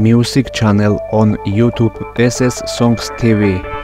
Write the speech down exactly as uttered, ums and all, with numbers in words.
music channel on YouTube, S S Songs T V.